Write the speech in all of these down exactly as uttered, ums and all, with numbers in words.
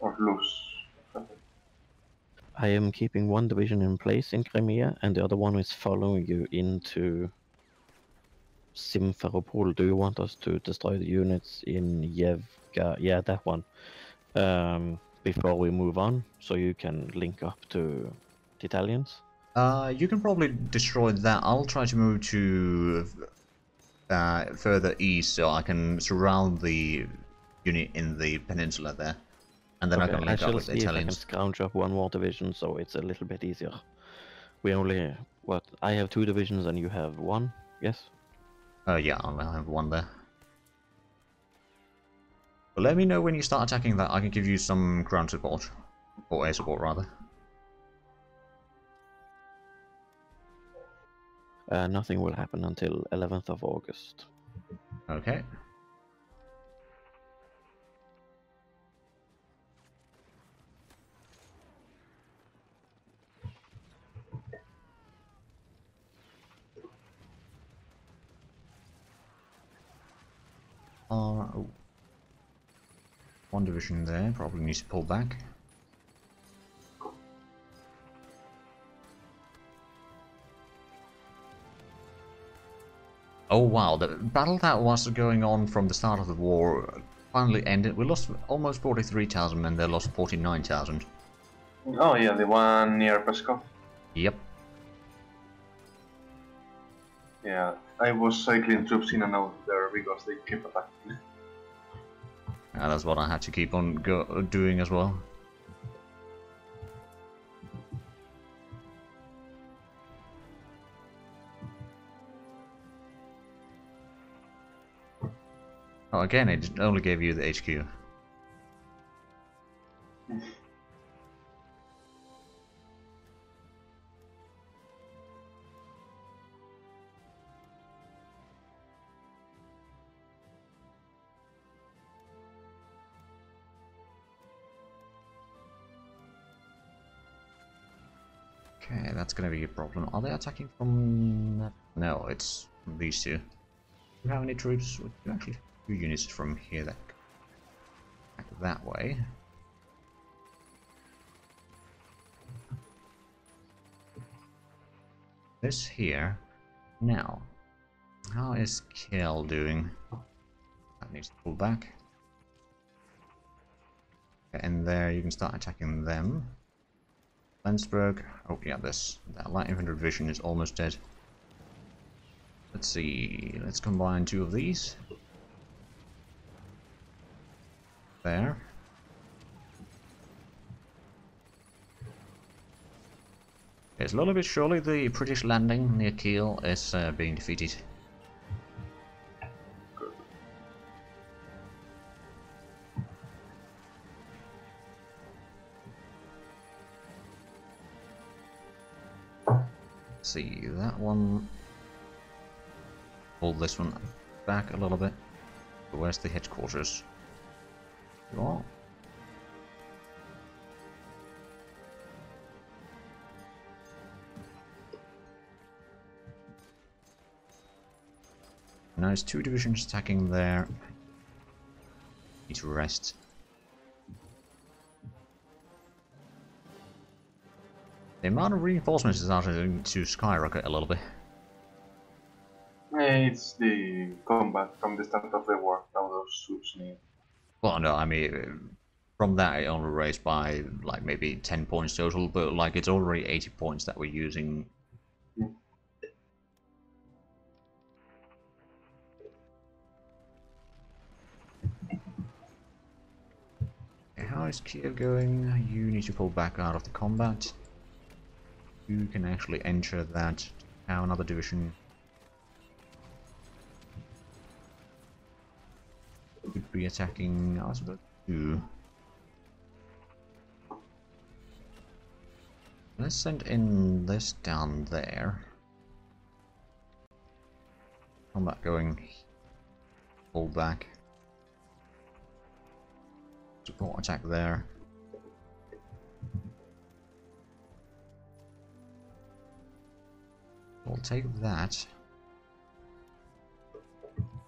or loose. I am keeping one division in place in Crimea, and the other one is following you into Simferopol. Do you want us to destroy the units in Yevka? Yeah, that one. Um, before we move on, so you can link up to the Italians? Uh, you can probably destroy that. I'll try to move to uh, further east so I can surround the unit in the peninsula there. And then okay, I can link I up with the Italians. I can scrounge up one more division, so it's a little bit easier. We only... what? I have two divisions and you have one, yes? Uh, yeah, I only have one there. But let me know when you start attacking that. I can give you some ground support. Or air support, rather. Uh, nothing will happen until eleventh of August. Okay. Are, oh, one division there, probably needs to pull back. Oh wow, the battle that was going on from the start of the war finally ended. We lost almost forty-three thousand men, they lost forty-nine thousand. Oh yeah, the one near Presco. Yep. Yeah, I was cycling troops in and out there because they kept attacking. Yeah, that's what I had to keep on go doing as well. Oh, again, it only gave you the H Q. Okay, that's gonna be a problem. Are they attacking from... no, it's from these two. Do you have any troops? Do you actually have two units from here that go that way? This here. Now, how is Kiel doing? That needs to pull back. And there you can start attacking them. Lensburg. Oh yeah, this that light infantry division is almost dead. Let's see. Let's combine two of these. There. Okay, slowly but surely, the British landing near Kiel is uh, being defeated. See that one. Pull this one back a little bit. Where's the headquarters? You are. Now there's two divisions attacking there. Need to rest. The amount of reinforcements is starting to skyrocket a little bit. It's the combat from the start of the war, how those troops need. Well, no, I mean, from that it only raised by, like, maybe ten points total, but, like, it's already eighty points that we're using. Yeah. How is Kiev going? You need to pull back out of the combat. You can actually enter that now another division. Could be attacking us, but two. Let's send in this down there. Combat going. Pull back. Support attack there. I'll take that.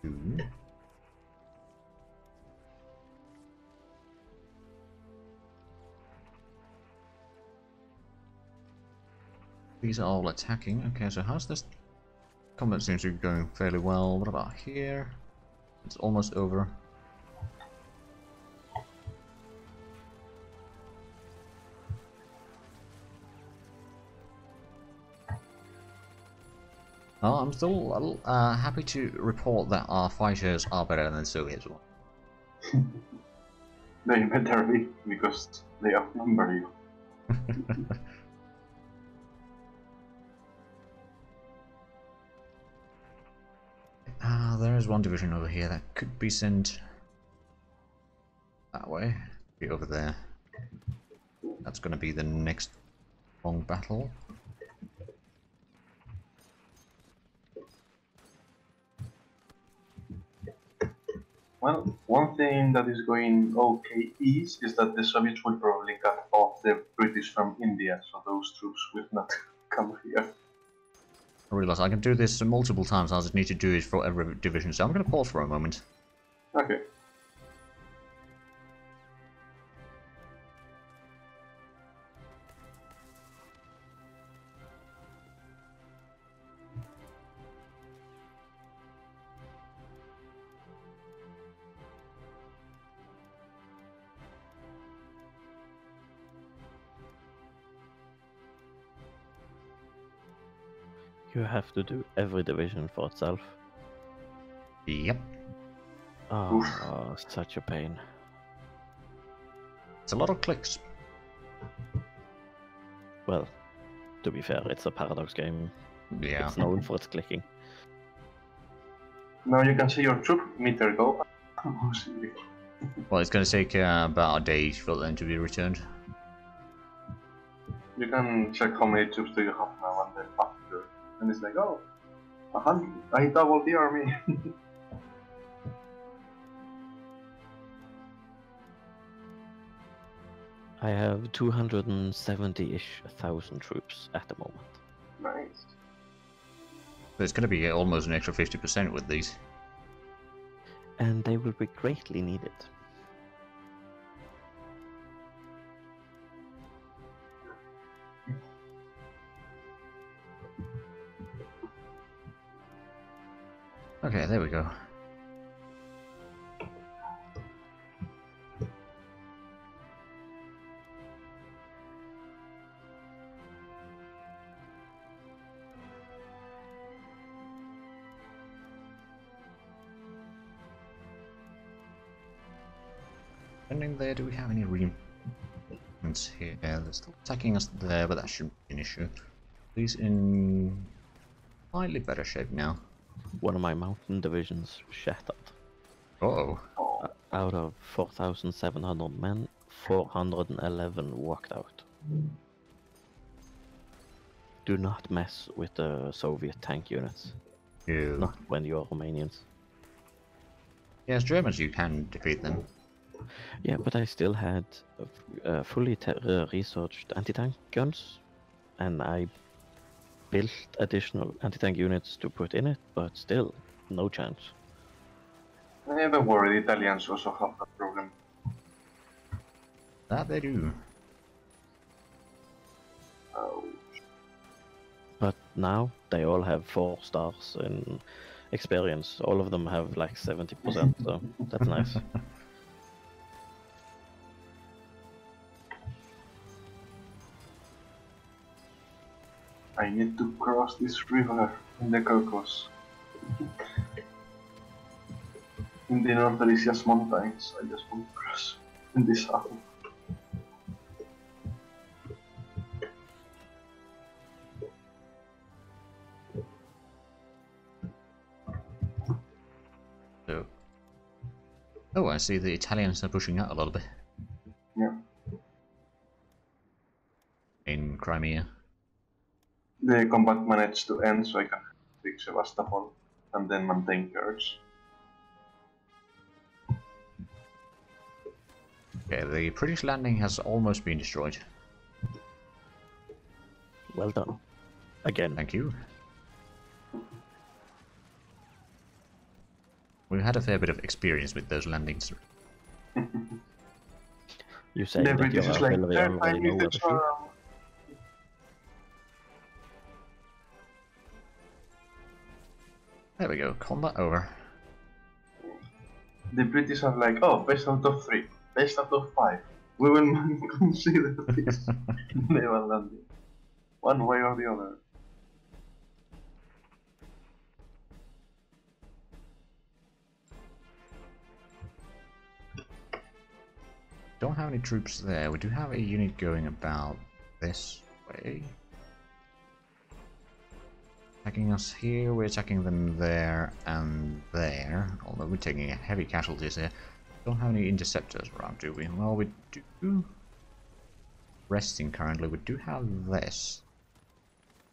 Two. These are all attacking. Okay, so how's this? Combat seems to be going fairly well. What about here? It's almost over. Well, I'm still uh, happy to report that our fighters are better than Soviet ones. No, you meant terribly, because they outnumber you. Ah, there is one division over here that could be sent that way. Be over there. That's going to be the next long battle. Well, one thing that is going okay is, is that the Soviets will probably cut off the British from India, so those troops will not come here. I realise I can do this multiple times, I just need to do it for every division, so I'm going to pause for a moment. Okay. You have to do every division for itself. Yep. Oh, oh, such a pain. It's a lot of clicks. Well, to be fair, it's a Paradox game. Yeah. It's known for its clicking. Now you can see your troop meter go. Well, it's going to take uh, about a day for them to be returned. You can check how many troops do you have now and then after. And it's like, oh, a hundred, I doubled the army. I have two hundred seventy-ish thousand troops at the moment. Nice. So it's going to be almost an extra fifty percent with these. And they will be greatly needed. Okay, there we go. Ending there, do we have any reinforcements here? Yeah, they're still attacking us there, but that shouldn't be an issue. These in slightly better shape now. One of my mountain divisions shattered. Uh oh. Out of four thousand seven hundred men, four hundred eleven walked out. Do not mess with the Soviet tank units. Ew. Not when you are Romanians. Yes, Germans, you can defeat them. Yeah, but I still had uh, fully uh, researched anti-tank guns, and I built additional anti-tank units to put in it, but still, no chance. Yeah, don't worry, the Italians also have that problem. That they do. Oh. But now, they all have four stars in experience. All of them have like seventy percent, so that's nice. I need to cross this river in the Caucasus. In the North Alesia's mountains, I just want to cross in the south. So. Oh, I see the Italians are pushing out a little bit. Yeah. In Crimea. The combat managed to end, so I can take Sevastopol and then maintain Kerch. Okay, the British landing has almost been destroyed. Well done. Again. Thank you. We've had a fair bit of experience with those landings. You say the that British is like, I need the charm. There we go, combat over. The British are like, oh, best of top three, best of top five. We will consider this. They will land it. One way or the other. Don't have any troops there. We do have a unit going about this way. Attacking us here, we're attacking them there and there. Although we're taking heavy casualties here. Don't have any interceptors around, do we? Well, we do. Resting currently. We do have this.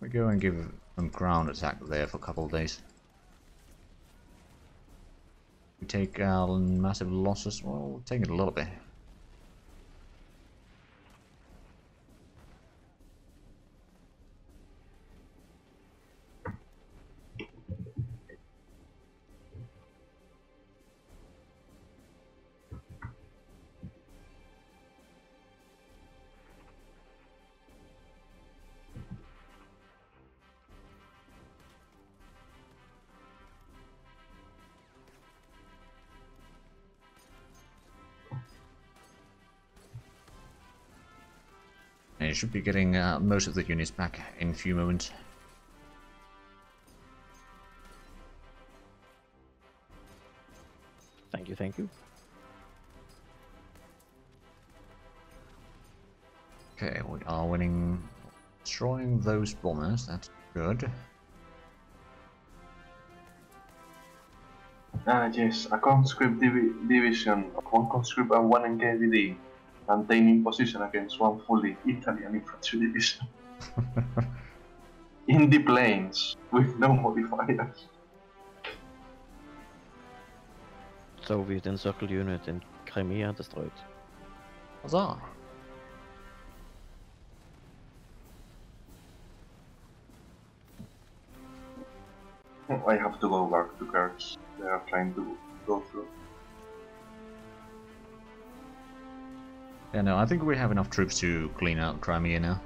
We go and give them ground attack there for a couple of days. We take uh, massive losses. Well, we'll take it a little bit. You should be getting uh, most of the units back in a few moments. Thank you, thank you. Okay, we are winning, destroying those bombers, that's good. Ah yes, a conscript div division, one conscript and one N K V D. And taking position against one fully Italian infantry division in the plains with no modifiers. Soviet encircle unit in Crimea destroyed. Huzzah! I have to go back to Kerch. They are trying to go through. Yeah, no, I think we have enough troops to clean out Crimea now.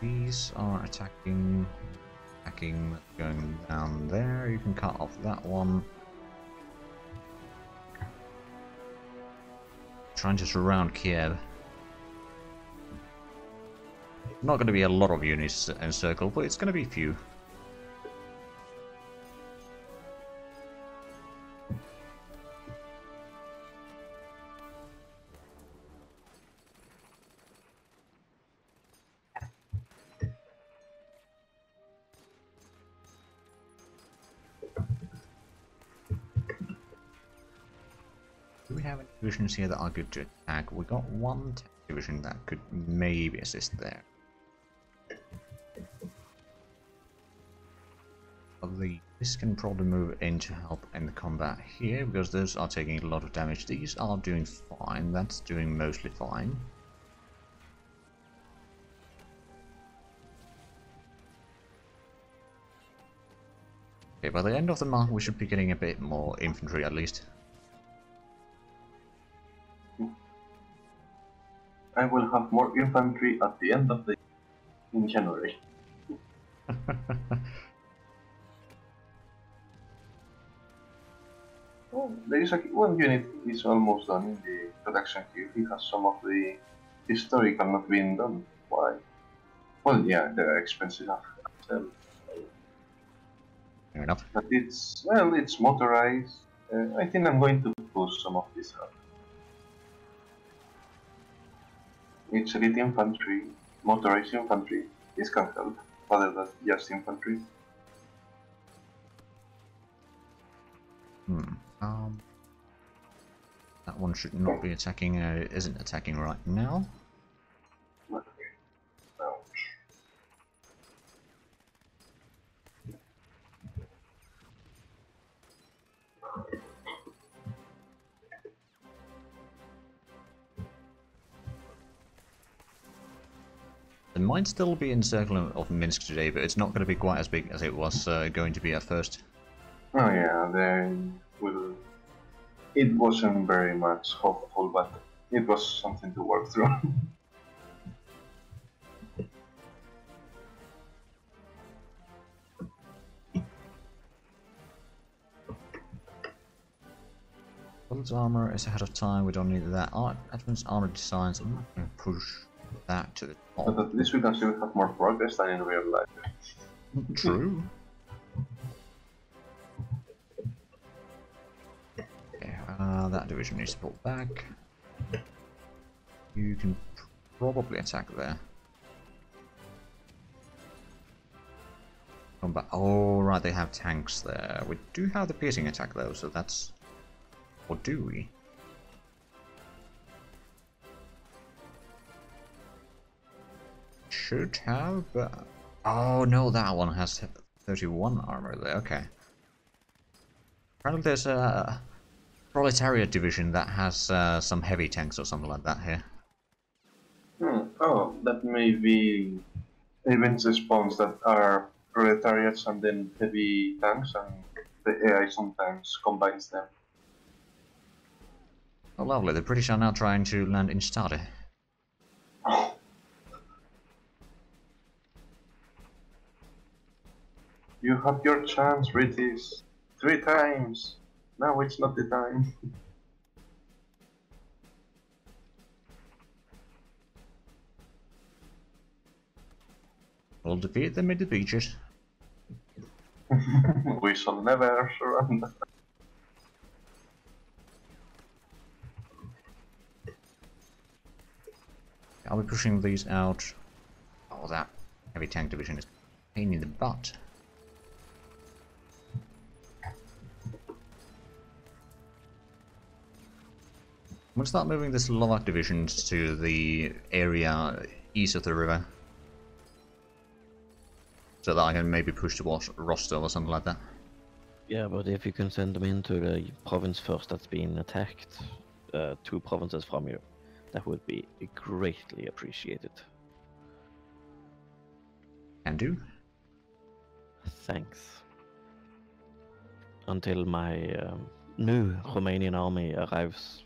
These are attacking, attacking, going down there. You can cut off that one. Trying to surround Kiev. Not going to be a lot of units encircled, but it's going to be few. Divisions here that are good to attack. We got one division that could maybe assist there. The, this can probably move in to help in the combat here because those are taking a lot of damage. These are doing fine. That's doing mostly fine. Okay, by the end of the month we should be getting a bit more infantry at least. I will have more infantry at the end of the year in January. Oh, there is a, one unit is almost done in the production queue. He has some of the historical not being done. Why? Well, yeah, they are expensive after. Fair enough. But it's well, it's motorized. Uh, I think I'm going to push some of this out. It's elite infantry, motorized infantry, this can help, rather than just infantry. Hmm, um... That one should not be attacking, uh, isn't attacking right now. Okay. Ouch. There might still be encircling of Minsk today, but it's not going to be quite as big as it was uh, going to be at first. Oh yeah, they will. It wasn't very much hopeful, but it was something to work through. Bullet armor is ahead of time, we don't need that. Advanced armor designs, I'm not going to push that to the top. But at least we can see we have more progress than in real life. True. Okay, uh, that division needs to pull back. You can probably attack there. Come back. Oh, right, they have tanks there. We do have the piercing attack though, so that's... Or do we? Should have, but... Oh no, that one has thirty-one armor there, okay. Apparently there's a proletariat division that has uh, some heavy tanks or something like that here. Hmm. Oh, that may be event spawns that are proletariats and then heavy tanks, and the A I sometimes combines them. Oh lovely, the British are now trying to land in Stade. Oh. You had your chance, British. Three times. Now it's not the time. We'll defeat them in the beaches. We shall never surrender. I'll be pushing these out. Oh, that heavy tank division is a pain in the butt. I'm going to start moving the Slovak divisions to the area east of the river, so that I can maybe push towards Rostov or something like that. Yeah, but if you can send them into the province first that's been attacked, uh, two provinces from you, that would be greatly appreciated. Can do. Thanks. Until my um, new Romanian army arrives.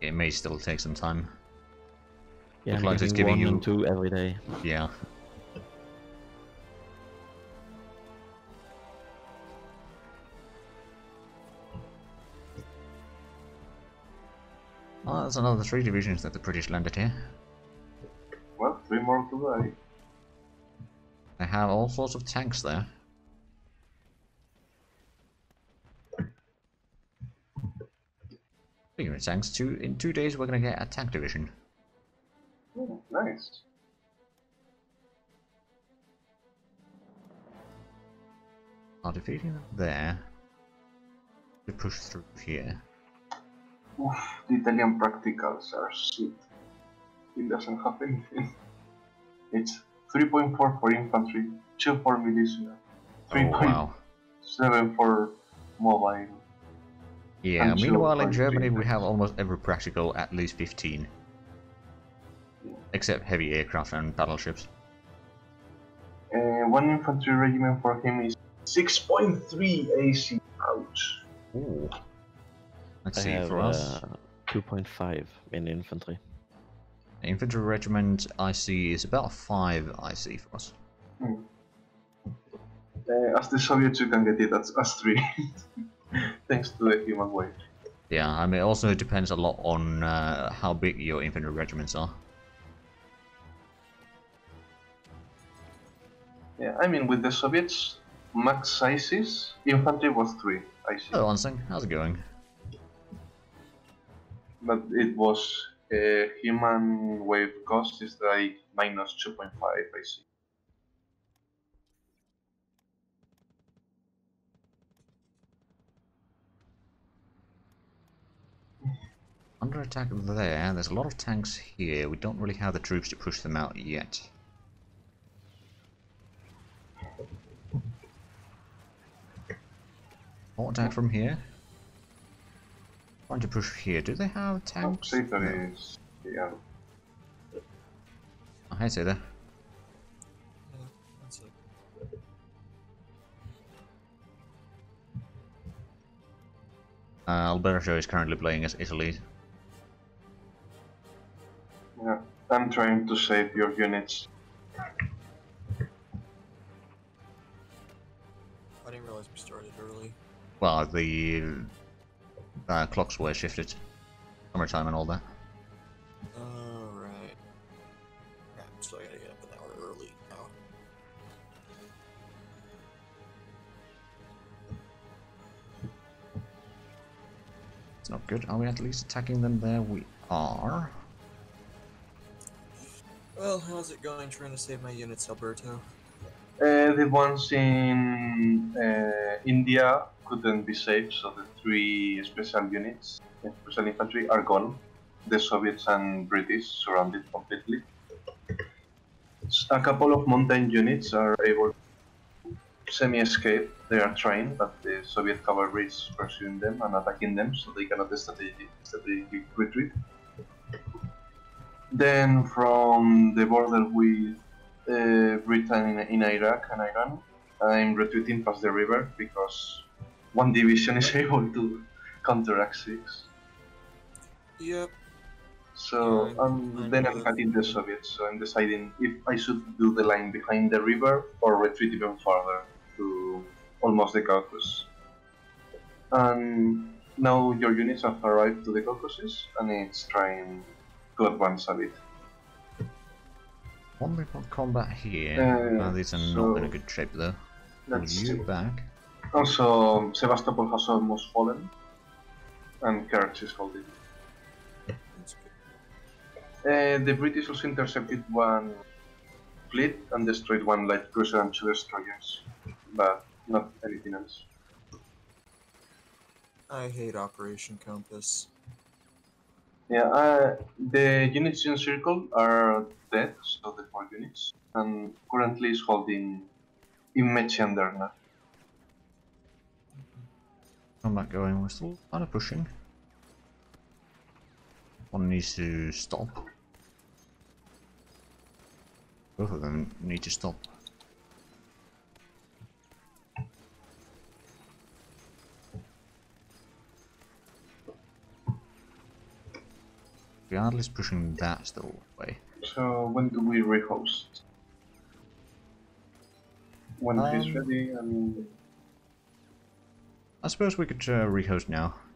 It may still take some time. Yeah, I'm like it's giving one you and two every day. Yeah. Oh, that's another three divisions that the British landed here. Well, three more to go. They have all sorts of tanks there. Speaking of tanks, two, in two days we're going to get a tank division. Oh, nice. Are defeating them there. To push through here. Oof, the Italian practicals are shit. It doesn't have anything. It's three point four for infantry, two for militia, three point seven oh, wow. for mobile. Yeah, meanwhile in Germany we have almost every practical, at least fifteen. Yeah. Except heavy aircraft and battleships. Uh, one infantry regiment for him is six point three A C. Ouch. Ooh. Let's I see have, for us. Uh, two point five in infantry. The infantry regiment I C is about five I C for us. Hmm. Uh, as the Soviets, you can get it as, as three. Thanks to the human weight. Yeah, I mean, it also depends a lot on uh, how big your infantry regiments are. Yeah, I mean, with the Soviets, max sizes, infantry was three I C. Hello, Lansing. How's it going? But it was uh, human wave cost is like minus two point five, I see. Under attack there, there's a lot of tanks here. We don't really have the troops to push them out yet. More attack from here. Trying to push here. Do they have tanks? Oh, no. Is, yeah. hi Seda. Uh, Alberto is currently playing as Italy. Yeah, I'm trying to save your units. I didn't realize we started early. Well, the uh, clocks were shifted. Summertime and all that. Alright. Oh, so I gotta get up an hour early now. It's not good. Are we at least attacking them there? We are. Well, how's it going trying to save my units, Alberto? Uh, the ones in uh, India couldn't be saved, so the three special units, special infantry, are gone. The Soviets and British surrounded completely. A couple of mountain units are able to semi-escape. They are trained, but the Soviet cavalry is pursuing them and attacking them, so they cannot strategically retreat. Then from the border with Uh, Britain in, in Iraq and Iran, I'm retreating past the river because one division is able to counteract six. Yep. So yeah, um, then I'm cutting the Soviets, so I'm deciding if I should do the line behind the river or retreat even farther to almost the Caucasus. And now your units have arrived to the Caucasus and it's trying to advance a bit. One we've got combat here. Uh, uh, these are so not in a good shape though. Let's you see. Back. Also, Sevastopol has almost fallen. And Kerch is holding. That's good. Uh, the British also intercepted one fleet and destroyed one light cruiser and two destroyers. But not anything else. I hate Operation Compass. Yeah, uh, the units in circle are dead, so the four units, and currently is holding in Machender now. I'm not going, we're still kind of pushing. One needs to stop. Both of them need to stop. Regardless, pushing that still away. So when do we rehost? When um, he's ready, I mean. I suppose we could uh, rehost now.